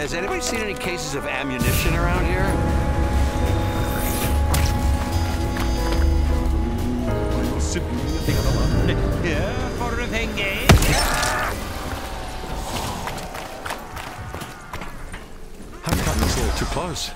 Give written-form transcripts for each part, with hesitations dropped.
Has anybody seen any cases of ammunition around here? Yeah, for a thing, eh? I've gotten this a little too close.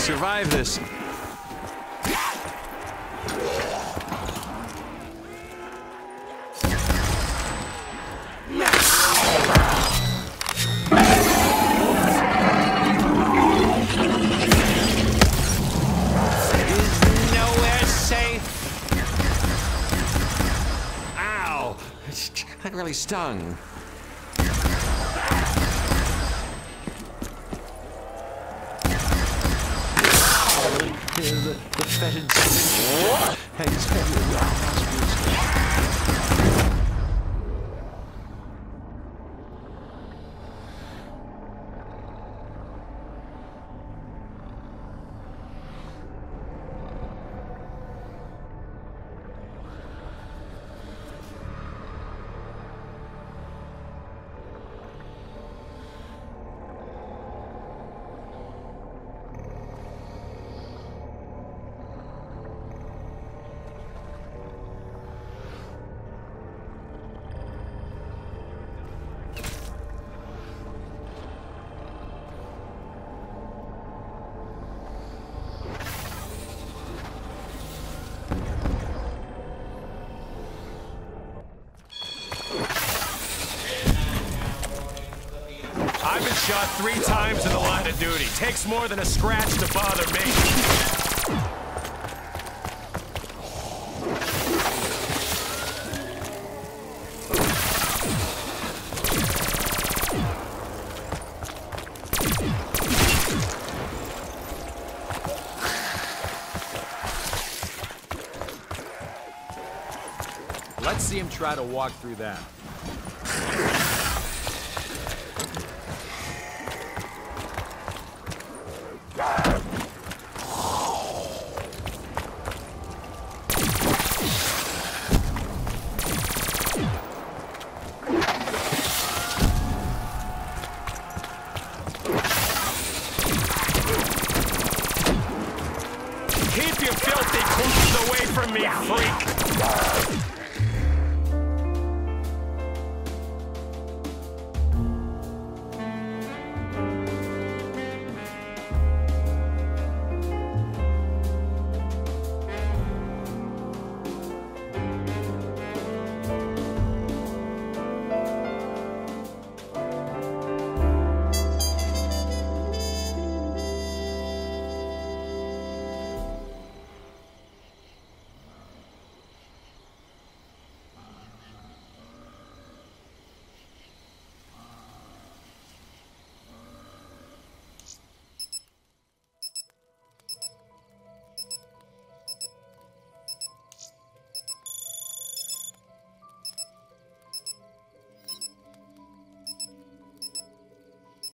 Survive this. It is nowhere safe. Ow! That really stung. The fetid stench hangs heavy around Shot 3 times in the line of duty. Takes more than a scratch to bother me. Let's see him try to walk through that. Keep your filthy boots away from me, freak!